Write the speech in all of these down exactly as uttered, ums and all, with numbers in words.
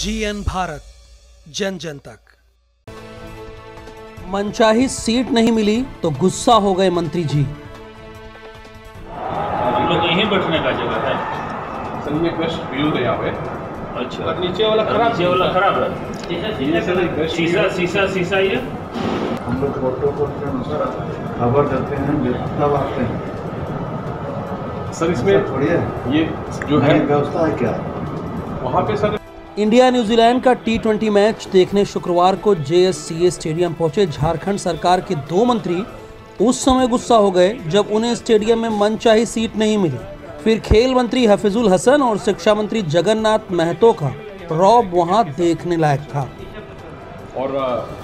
GN Bharat, जन जन तक। मनचाही सीट नहीं मिली तो गुस्सा हो गए मंत्री जी। हमको तो यहीं बैठने का जगह है। सबने बेस्ट व्यू दिया हुआ है। अच्छा, नीचे वाला खराब, नीचे वाला खराब है। शीशा शीशा शीशा ये हम लोग प्रोटोकॉल के अनुसार खबर देते हैं, जितना बांटते हैं। सर इसमें थोड़ी है ये जो है व्यवस्था है क्या वहाँ पे। सर इंडिया न्यूजीलैंड का टी ट्वेंटी मैच देखने शुक्रवार को जेएससीए स्टेडियम पहुंचे झारखंड सरकार के दो मंत्री उस समय गुस्सा हो गए जब उन्हें स्टेडियम में मनचाही सीट नहीं मिली। फिर खेल मंत्री हफिजुल हसन और शिक्षा मंत्री जगन्नाथ महतो का रौब वहाँ देखने लायक था। और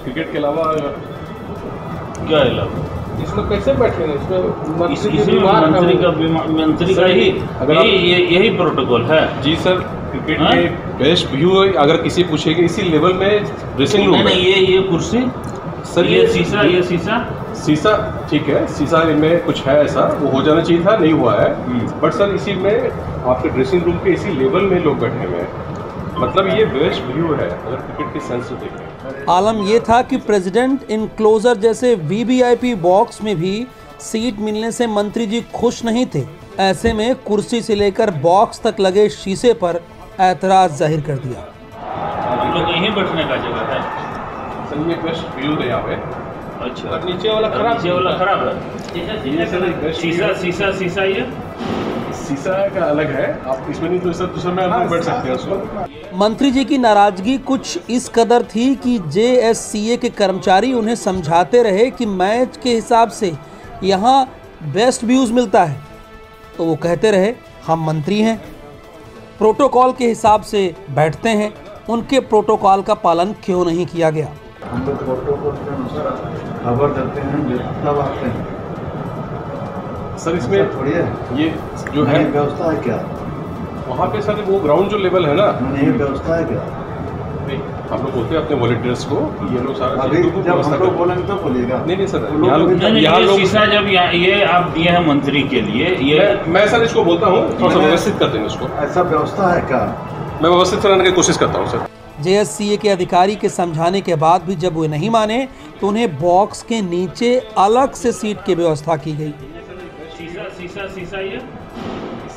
क्रिकेट के अलावा क्या है इसमें कैसे बैठे हैं? मंत्री का मंत्री का ही यही यही प्रोटोकॉल है जी सर। क्रिकेट में बेस्ट व्यू अगर किसी पूछे कि इसी लेवल में ड्रेसिंग रूम नहीं, ये ये कुर्सी सर, ये शीशा ये शीशा शीशा ठीक है, शीशा में कुछ है ऐसा वो हो जाना चाहिए था, नहीं हुआ है। बट सर इसी में आपके ड्रेसिंग रूम के इसी लेवल में लोग बैठे हुए हैं, मतलब ये बेस्ट व्यू है अगर क्रिकेट के सेंस से देखें। आलम ये था कि प्रेसिडेंट इनक्लोजर जैसे वीवीआईपी बॉक्स में भी सीट मिलने से मंत्री जी खुश नहीं थे। ऐसे में कुर्सी से लेकर बॉक्स तक लगे शीशे पर ऐतराज जाहिर कर दिया। हम लोग यहीं बैठने का जगह है। सर ये बेस्ट व्यू दिया हुआ है। अच्छा, नीचे वाला खराब, नीचे वाला खराब है। शीशा शीशा शीशा ये शीशा का अलग है, आप इसमें नहीं तो दूसरे में आप बैठ सकते हैं उसको। मंत्री जी की नाराजगी कुछ इस कदर थी कि जेएससीए के कर्मचारी उन्हें समझाते रहे कि मैच के हिसाब से यहाँ बेस्ट व्यूज मिलता है, तो वो कहते रहे हम मंत्री हैं, प्रोटोकॉल के हिसाब से बैठते हैं, उनके प्रोटोकॉल का पालन क्यों नहीं किया गया। हम तो प्रोटोकॉल के अनुसार खबर देते हैं। सर इसमें थोड़ी है ये जो है व्यवस्था है क्या वहाँ पे। सर वो ग्राउंड जो लेवल है ना, ये व्यवस्था है क्या? नहीं, हम लोग बोलते हैं अपने वॉलेंटियर्स को ये लोग सारा जब हम लोग बोलेंगे तो बोलेगा। नहीं नहीं सर, यहाँ लोग शीशा जब ये आप दिए हैं मंत्री के लिए, ये मैं सर इसको बोलता हूँ थोड़ा सा व्यवस्थित कर देंगे उसको। ऐसा व्यवस्था है क्या? मैं व्यवस्थित कराने की कोशिश करता हूँ सर। जेएससीए के अधिकारी के समझाने के बाद भी जब वो नहीं माने तो उन्हें बॉक्स के नीचे अलग से सीट की व्यवस्था की गई। शीशा शीशा ये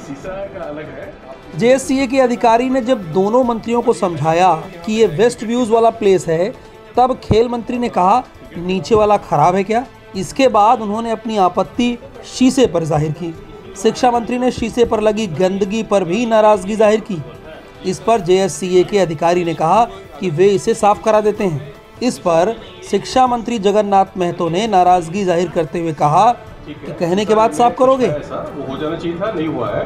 शीशा का अलग है। जेएससीए के अधिकारी ने जब दोनों मंत्रियों को समझाया कि ये वेस्ट व्यूज वाला प्लेस है, तब खेल मंत्री ने कहा नीचे वाला खराब है क्या। इसके बाद उन्होंने अपनी आपत्ति शीशे पर जाहिर की। शिक्षा मंत्री ने शीशे पर लगी गंदगी पर भी नाराजगी जाहिर की। इस पर जेएससीए के अधिकारी ने कहा कि वे इसे साफ करा देते हैं। इस पर शिक्षा मंत्री जगन्नाथ महतो ने नाराजगी जाहिर करते हुए कहा कि कहने के बाद साफ करोगे। ऐसा वो हो जाना चाहिए था, नहीं हुआ है।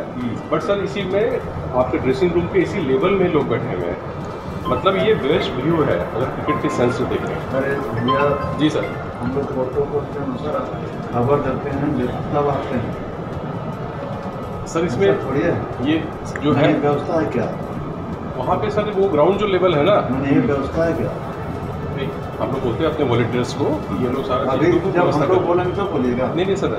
बट सर इसी में आपके ड्रेसिंग रूम के इसी लेवल में लोग बैठे हुए हैं, मतलब ये बेस्ट व्यू है अगर क्रिकेट के सेंस से देखें। जी सर हम लोग प्रोटोकॉल के अनुसार खबर देते हैं, जितना बांटते हैं। सर इसमें थोड़ी है ये जो है व्यवस्था है क्या वहाँ पे। सर वो ग्राउंड जो लेवल है ना, ये व्यवस्था है क्या? हम लोग बोलते हैं अपने वॉलेंटियर्स को ये लोग सारा जब हम लोग बोलेंगे तो बोलेगा। नहीं नहीं सर,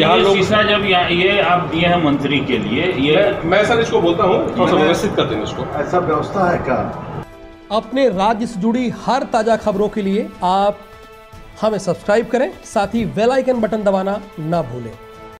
यहाँ लोग शीशा जब ये आप दिए हैं मंत्री के लिए, ये मैं सर इसको बोलता हूँ थोड़ा सा व्यवस्थित कर देंगे उसको। ऐसा व्यवस्था है क्या? अपने राज्य से जुड़ी हर ताजा खबरों के लिए आप हमें सब्सक्राइब करें, साथ ही बेल आइकन बटन दबाना ना भूलें।